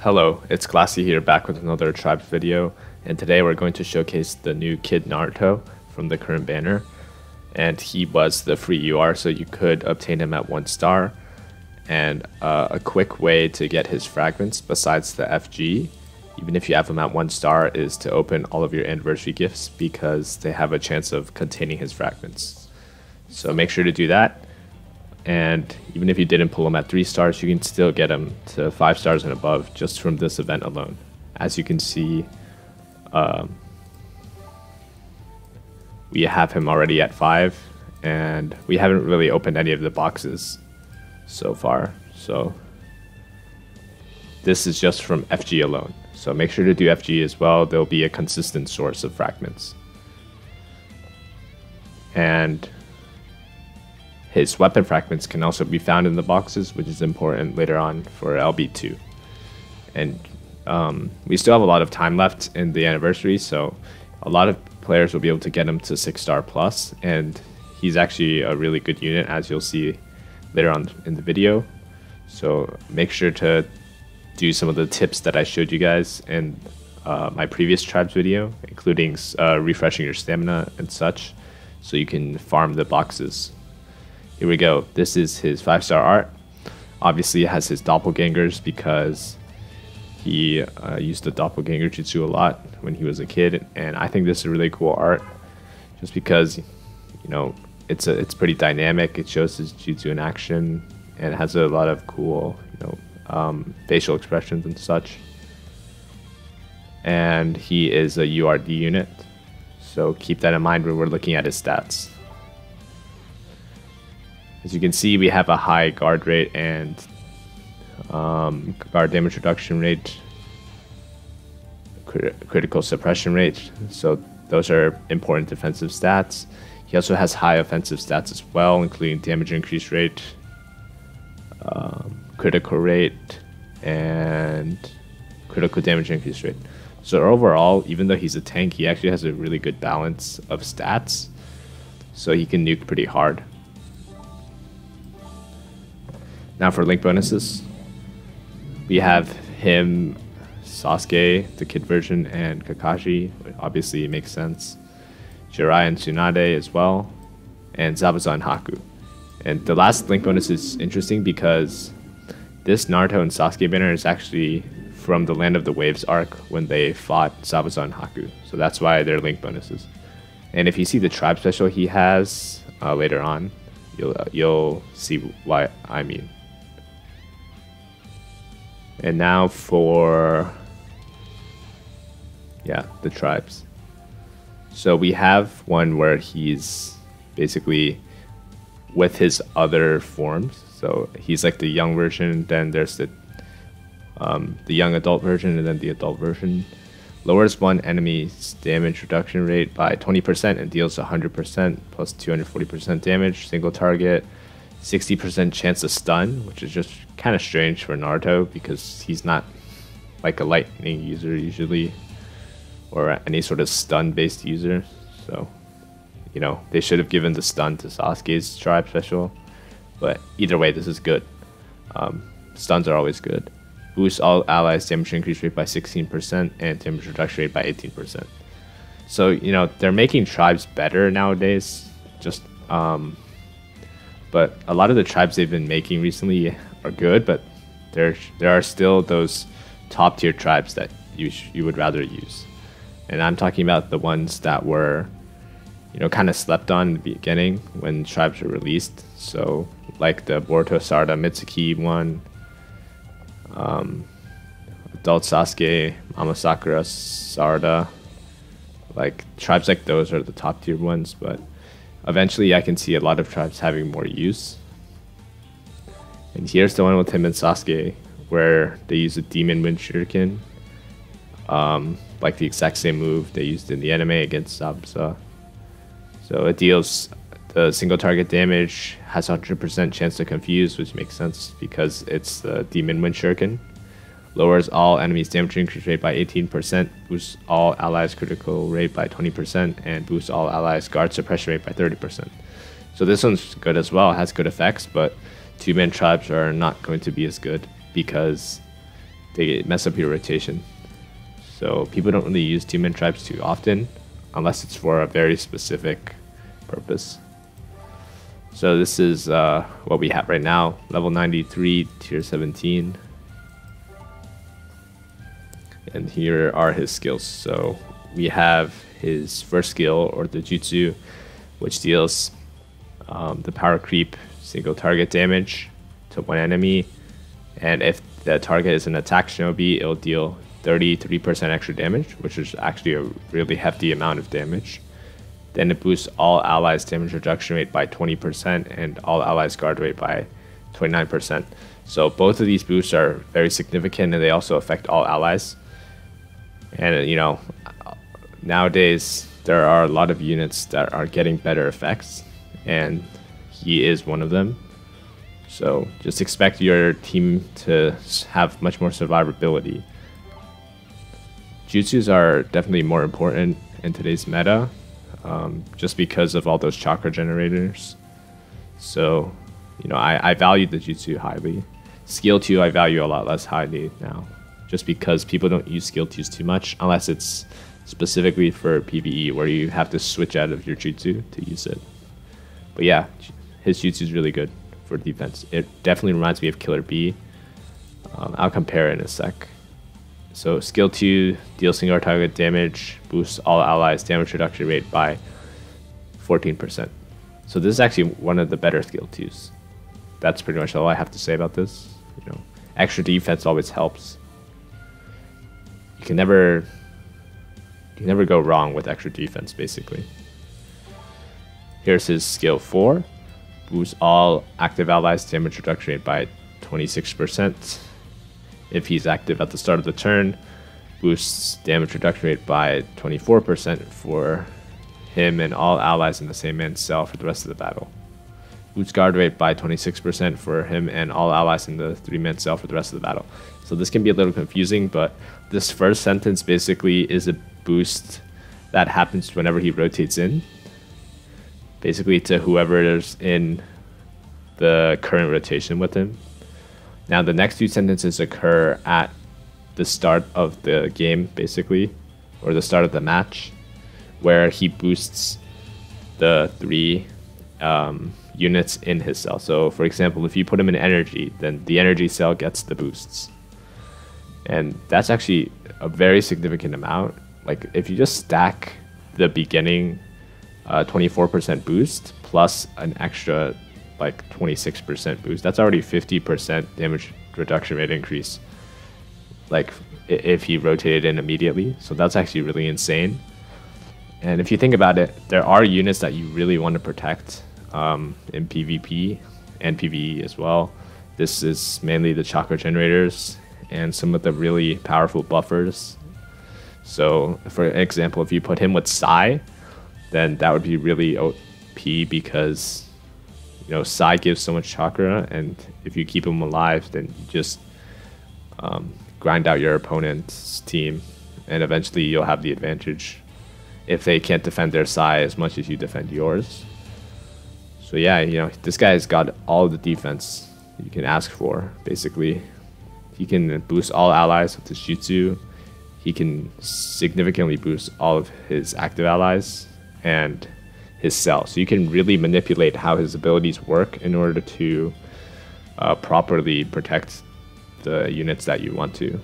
Hello, it's Classy here, back with another Tribes video, and today we're going to showcase the new Kid Naruto from the current banner. And he was the free UR, so you could obtain him at 1 star. And a quick way to get his fragments, besides the FG, even if you have him at 1 star, is to open all of your anniversary gifts because they have a chance of containing his fragments. So make sure to do that. And even if you didn't pull him at 3 stars, you can still get him to 5 stars and above just from this event alone. As you can see, we have him already at 5, and we haven't really opened any of the boxes so far, so this is just from FG alone. So make sure to do FG as well, there'll be a consistent source of fragments. And his weapon fragments can also be found in the boxes, which is important later on for LB2. And we still have a lot of time left in the anniversary, so a lot of players will be able to get him to 6 star plus, and he's actually a really good unit, as you'll see later on in the video. So make sure to do some of the tips that I showed you guys in my previous Tribes video, including refreshing your stamina and such, so you can farm the boxes. Here we go. This is his 5 star art. Obviously it has his doppelgangers because he used the doppelganger jutsu a lot when he was a kid, and I think this is a really cool art just because, you know, it's pretty dynamic. It shows his jutsu in action, and it has a lot of cool, you know, facial expressions and such. And he is a URD unit, so keep that in mind when we're looking at his stats. As you can see, we have a high guard rate and guard damage reduction rate, critical suppression rate, so those are important defensive stats. He also has high offensive stats as well, including damage increase rate, critical rate, and critical damage increase rate. So overall, even though he's a tank, he actually has a really good balance of stats, so he can nuke pretty hard. Now for link bonuses, we have him, Sasuke, the kid version, and Kakashi, which obviously makes sense. Jiraiya and Tsunade as well, and Sabazon Haku. And the last link bonus is interesting because this Naruto and Sasuke banner is actually from the Land of the Waves arc when they fought Sabazon Haku, so that's why they're link bonuses. And if you see the tribe special he has later on, you'll see why I mean. And now for, yeah, the tribes. So we have one where he's basically with his other forms. So he's like the young version, then there's the young adult version, and then the adult version. Lowers one enemy's damage reduction rate by 20% and deals 100% plus 240% damage, single target. 60% chance of stun, which is just kind of strange for Naruto because he's not like a lightning user usually, or any sort of stun based user. So, you know, they should have given the stun to Sasuke's tribe special, but either way, this is good. Stuns are always good. Boost all allies damage increase rate by 16% and damage reduction rate by 18%. So, you know, they're making tribes better nowadays. Just but a lot of the tribes they've been making recently are good, but there are still those top tier tribes that you would rather use. And I'm talking about the ones that were, you know, kind of slept on in the beginning when tribes were released. So like the Boruto Sarada Mitsuki one, Adult Sasuke, Mamasakura Sarada, like tribes like those are the top tier ones, but eventually I can see a lot of tribes having more use. And here's the one with him and Sasuke where they use a Demon Wind Shuriken, like the exact same move they used in the anime against Zabuza. So it deals the single target damage, has 100% chance to confuse, which makes sense because it's the Demon Wind Shuriken. lowers all enemies' damage increase rate by 18%, boosts all allies' critical rate by 20%, and boosts all allies' guard suppression rate by 30%. So this one's good as well, has good effects, but two-man tribes are not going to be as good because they mess up your rotation. So people don't really use two-man tribes too often, unless it's for a very specific purpose. So this is what we have right now, level 93, tier 17. And here are his skills. So we have his first skill, or the jutsu, which deals the power creep single target damage to one enemy. And if the target is an attack shinobi, it'll deal 33% extra damage, which is actually a really hefty amount of damage. Then it boosts all allies' damage reduction rate by 20% and all allies' guard rate by 29%. So both of these boosts are very significant, and they also affect all allies. And you know, nowadays there are a lot of units that are getting better effects, and he is one of them. So just expect your team to have much more survivability. Jutsus are definitely more important in today's meta, just because of all those chakra generators. So, you know, I value the jutsu highly. Skill 2 I value a lot less highly now, just because people don't use skill 2s too much, unless it's specifically for PvE, where you have to switch out of your jutsu to use it. But yeah, his jutsu is really good for defense. It definitely reminds me of Killer B. I'll compare it in a sec. So skill 2 deals single target damage, boosts all allies' damage reduction rate by 14%. So this is actually one of the better skill 2s. That's pretty much all I have to say about this. You know, extra defense always helps. You can never go wrong with extra defense, basically. Here's his skill 4, boosts all active allies' damage reduction rate by 26%. If he's active at the start of the turn, boosts damage reduction rate by 24% for him and all allies in the same man's cell for the rest of the battle. Boosts guard rate by 26% for him and all allies in the three-man cell for the rest of the battle. So this can be a little confusing, but this first sentence basically is a boost that happens whenever he rotates in, basically to whoever is in the current rotation with him. Now the next two sentences occur at the start of the game, basically, or the start of the match, where he boosts the three units in his cell. So for example, if you put him in energy, then the energy cell gets the boosts. And that's actually a very significant amount. Like if you just stack the beginning 24% boost plus an extra like 26% boost, that's already 50% damage reduction rate increase, like if he rotated in immediately. So that's actually really insane. And if you think about it, there are units that you really want to protect in PvP and PvE as well. This is mainly the chakra generators and some of the really powerful buffers. So for example, if you put him with Sai, then that would be really OP, because you know, Sai gives so much chakra, and if you keep him alive, then you just grind out your opponent's team, and eventually you'll have the advantage if they can't defend their Sai as much as you defend yours. So yeah, you know, this guy's got all the defense you can ask for, basically. He can boost all allies with his jutsu. He can significantly boost all of his active allies and his cell. So you can really manipulate how his abilities work in order to properly protect the units that you want to.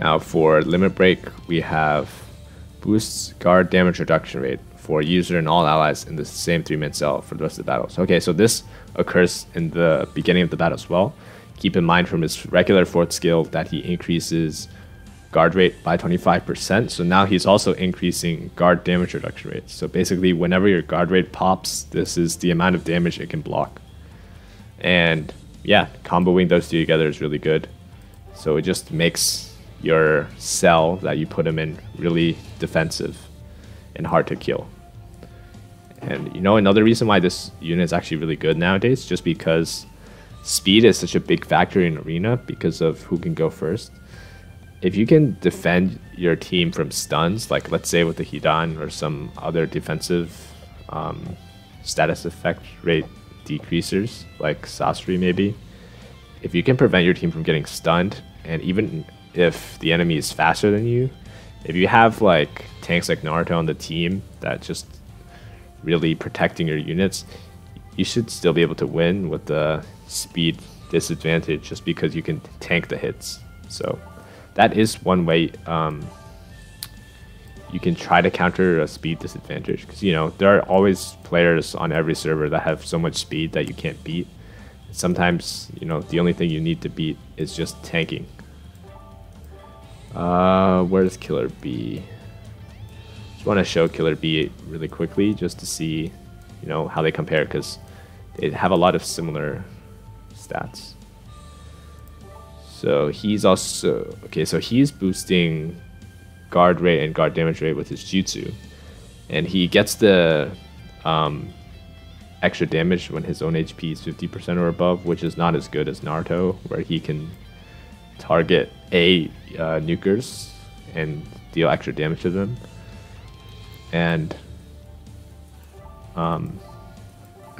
Now for limit break, we have boosts guard damage reduction rate for user and all allies in the same three-man cell for the rest of the battle. So, okay, so this occurs in the beginning of the battle as well. Keep in mind from his regular 4th skill that he increases guard rate by 25%, so now he's also increasing guard damage reduction rate. So basically, whenever your guard rate pops, this is the amount of damage it can block. And yeah, comboing those two together is really good. So it just makes your cell that you put him in really defensive and hard to kill. And you know, another reason why this unit is actually really good nowadays, just because speed is such a big factor in Arena because of who can go first. If you can defend your team from stuns, like let's say with the Hidan or some other defensive status effect rate decreasers, like Sasori maybe, if you can prevent your team from getting stunned, and even if the enemy is faster than you, if you have like tanks like Naruto on the team that just really protecting your units, you should still be able to win with the speed disadvantage just because you can tank the hits. So that is one way you can try to counter a speed disadvantage, because you know there are always players on every server that have so much speed that you can't beat. Sometimes you know the only thing you need to beat is just tanking. Where does Killer B? Just want to show Killer B really quickly just to see, you know, how they compare, because they have a lot of similar stats. So he's also okay. So he's boosting guard rate and guard damage rate with his jutsu, and he gets the extra damage when his own HP is 50% or above, which is not as good as Naruto, where he can target nukers and deal extra damage to them. And I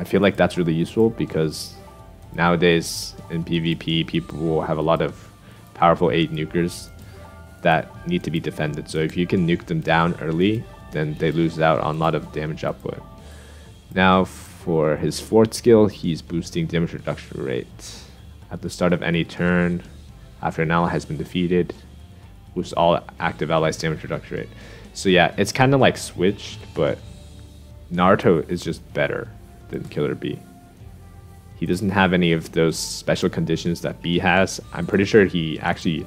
feel like that's really useful because nowadays in PvP, people will have a lot of powerful 8 nukers that need to be defended. So if you can nuke them down early, then they lose out on a lot of damage output. Now for his 4th skill, he's boosting damage reduction rate. At the start of any turn, after an ally has been defeated, boosts all active allies' damage reduction rate. So yeah, it's kind of like switched, but Naruto is just better than Killer B. He doesn't have any of those special conditions that B has. I'm pretty sure he actually,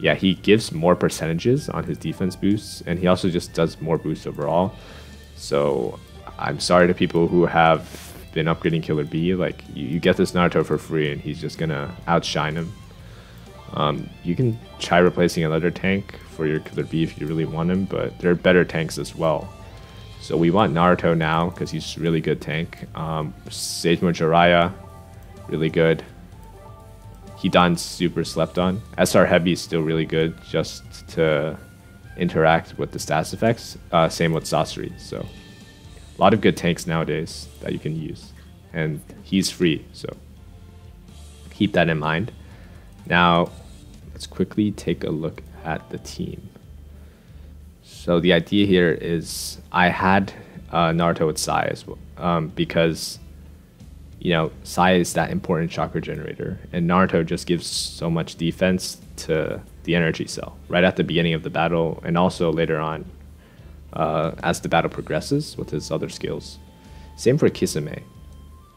yeah, he gives more percentages on his defense boosts, and he also just does more boosts overall. So I'm sorry to people who have been upgrading Killer B. Like, you get this Naruto for free, and he's just gonna outshine him. You can try replacing another tank for your Killer B if you really want him, but there are better tanks as well. So we want Naruto now because he's a really good tank. Sage Mode Jiraiya, really good. Hidan's super slept on. SR Heavy is still really good just to interact with the status effects. Same with Sasori. So a lot of good tanks nowadays that you can use. And he's free, so keep that in mind. Now, let's quickly take a look at the team. So the idea here is I had Naruto with Sai as well, because you know Sai is that important chakra generator, and Naruto just gives so much defense to the energy cell right at the beginning of the battle, and also later on as the battle progresses with his other skills. Same for Kisame.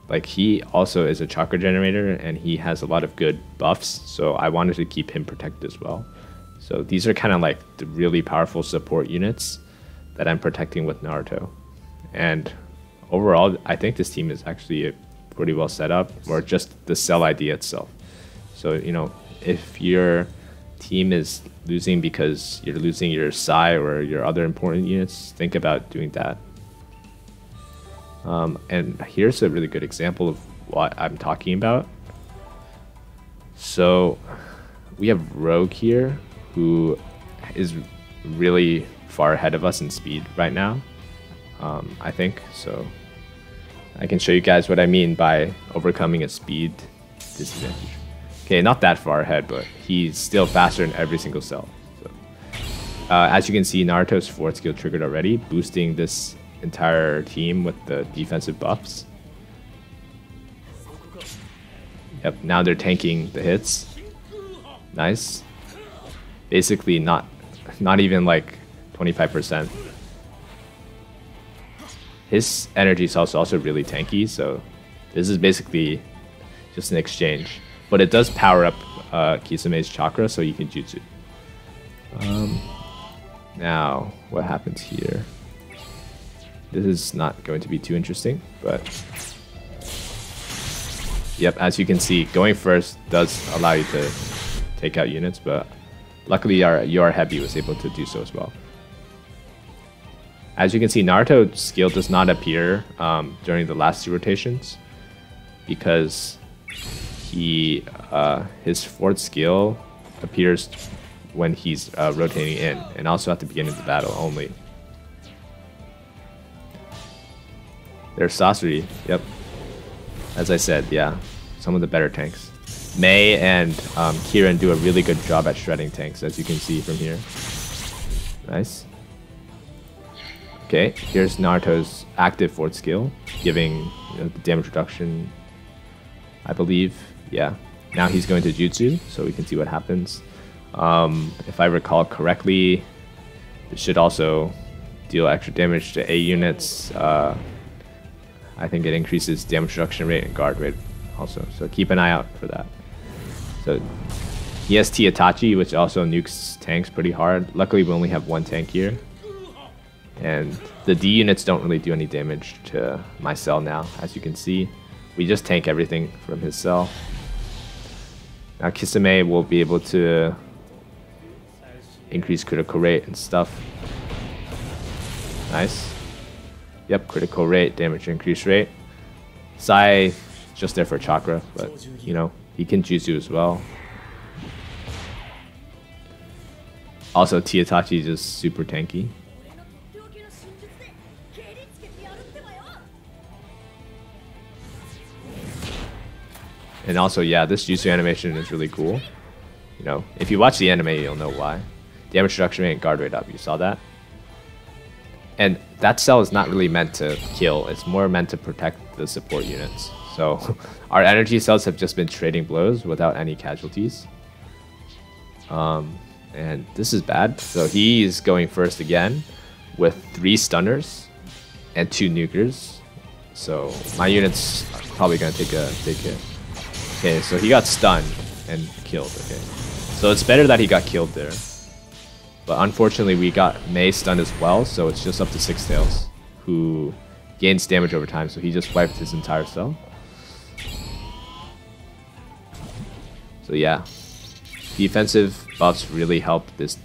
Like, he also is a chakra generator, and he has a lot of good buffs, so I wanted to keep him protected as well. So these are kind of like the really powerful support units that I'm protecting with Naruto. And overall, I think this team is actually pretty well set up, or just the cell idea itself. So, you know, if your team is losing because you're losing your Sai or your other important units, think about doing that. And here's a really good example of what I'm talking about. So we have Rogue here, who is really far ahead of us in speed right now, I think. So I can show you guys what I mean by overcoming a speed disadvantage. Okay, not that far ahead, but he's still faster in every single cell. So, as you can see, Naruto's 4th skill triggered already, boosting this entire team with the defensive buffs. Yep, now they're tanking the hits. Nice. Basically not even like 25%. His energy is also really tanky, so this is basically just an exchange. But it does power up Kisame's chakra, so you can jutsu. Now, what happens here? This is not going to be too interesting, but yep, as you can see, going first does allow you to take out units, but luckily our UR Heavy was able to do so as well. As you can see, Naruto's skill does not appear during the last two rotations because he his fourth skill appears when he's rotating in, and also at the beginning of the battle only. There's Sasori, yep. As I said, yeah, some of the better tanks. Mei and Kirin do a really good job at shredding tanks, as you can see from here. Nice. Okay, here's Naruto's active fourth skill, giving the damage reduction, I believe. Yeah. Now he's going to Jutsu, so we can see what happens. If I recall correctly, it should also deal extra damage to A units. I think it increases damage reduction rate and guard rate also, so keep an eye out for that. So he has Itachi, which also nukes tanks pretty hard. Luckily, we only have one tank here. And the D units don't really do any damage to my cell now, as you can see. We just tank everything from his cell. Now Kisame will be able to increase critical rate and stuff. Nice. Yep, critical rate, damage increase rate. Sai, just there for chakra, but you know, he can jutsu as well. Also, Itachi is just super tanky. And also, yeah, this jutsu animation is really cool. You know, if you watch the anime, you'll know why. Damage reduction rate and guard rate up, you saw that? And that cell is not really meant to kill, it's more meant to protect the support units. So our energy cells have just been trading blows without any casualties. And this is bad. So he is going first again with 3 stunners and 2 nukers. So my unit's probably going to take a big hit. Okay, so he got stunned and killed. Okay, so it's better that he got killed there. But unfortunately, we got Mei stunned as well, so it's just up to 6 Tails, who gains damage over time, so he just wiped his entire cell. So yeah, defensive buffs really help this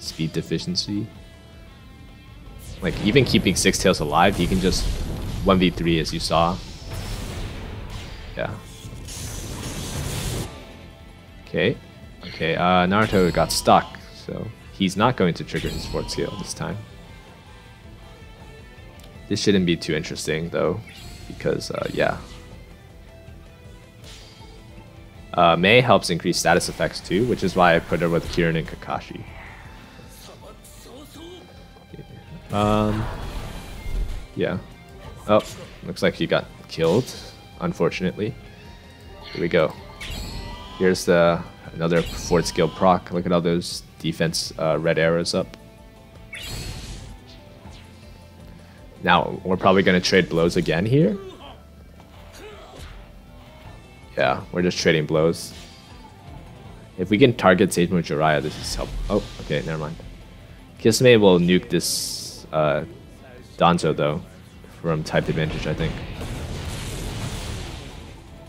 speed deficiency. Like, even keeping 6 Tails alive, he can just 1v3 as you saw. Yeah. Okay, okay, Naruto got stuck, so he's not going to trigger his fourth skill this time. This shouldn't be too interesting though, because yeah. Mei helps increase status effects too, which is why I put her with Kirin and Kakashi. Yeah. Oh, looks like he got killed, unfortunately. Here we go. Here's another fourth skill proc. Look at all those defense red arrows up. Now we're probably going to trade blows again here. Yeah, we're just trading blows. If we can target Sage Mode Jiraiya, this is helpful. Oh, okay, never mind. Kisame will nuke this Danzo though, from type advantage, I think.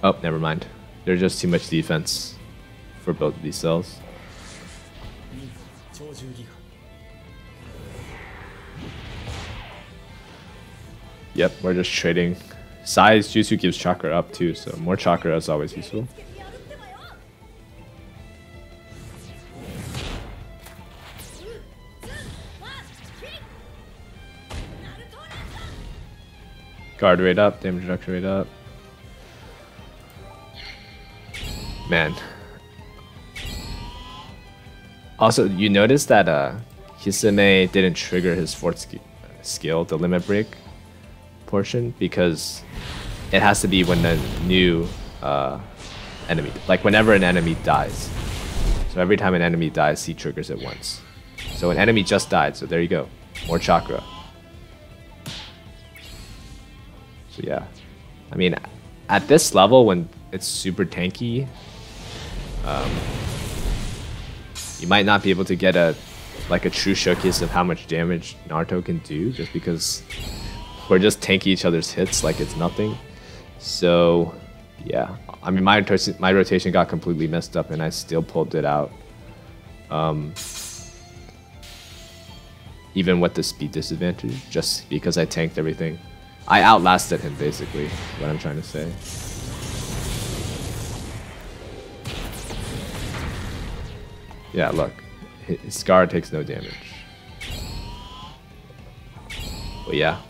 Oh, never mind. There's just too much defense for both of these cells. Yep, we're just trading. Sai's jutsu gives chakra up too, so more chakra is always useful. Guard rate up, damage reduction rate up. Man. Also, you notice that Kisame didn't trigger his fourth skill, the limit break portion, because it has to be when a new enemy, like whenever an enemy dies. So every time an enemy dies, he triggers it once. So an enemy just died, so there you go, more chakra. So yeah, I mean, at this level when it's super tanky, you might not be able to get a true showcase of how much damage Naruto can do, just because we're just tanking each other's hits like it's nothing. So yeah, I mean, my rotation got completely messed up and I still pulled it out. even with the speed disadvantage, just because I tanked everything. I outlasted him, basically, what I'm trying to say. Yeah, look, his Scar takes no damage. But yeah,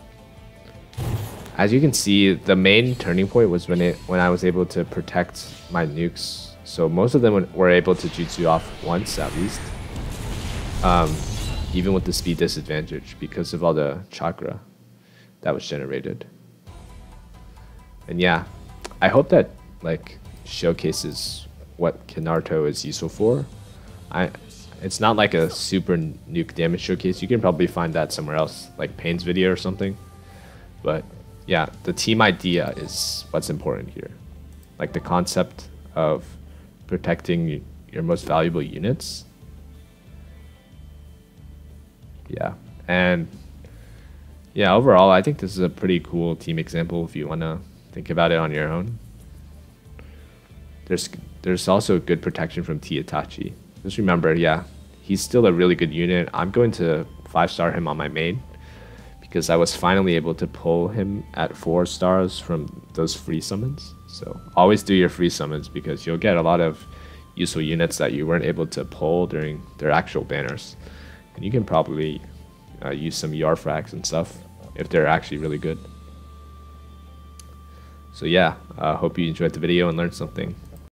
as you can see, the main turning point was when I was able to protect my nukes. So most of them were able to jutsu off once at least, even with the speed disadvantage because of all the chakra that was generated. And yeah, I hope that like showcases what Naruto is useful for. It's not like a super nuke damage showcase. You can probably find that somewhere else, like Payne's video or something. But yeah, the team idea is what's important here. Like the concept of protecting your most valuable units. Yeah, and yeah, overall, I think this is a pretty cool team example if you want to think about it on your own. There's also good protection from Itachi. Just remember, yeah, he's still a really good unit. I'm going to 5-star him on my main because I was finally able to pull him at 4 stars from those free summons. So always do your free summons because you'll get a lot of useful units that you weren't able to pull during their actual banners. And you can probably use some UR frags and stuff if they're actually really good. So yeah, I hope you enjoyed the video and learned something.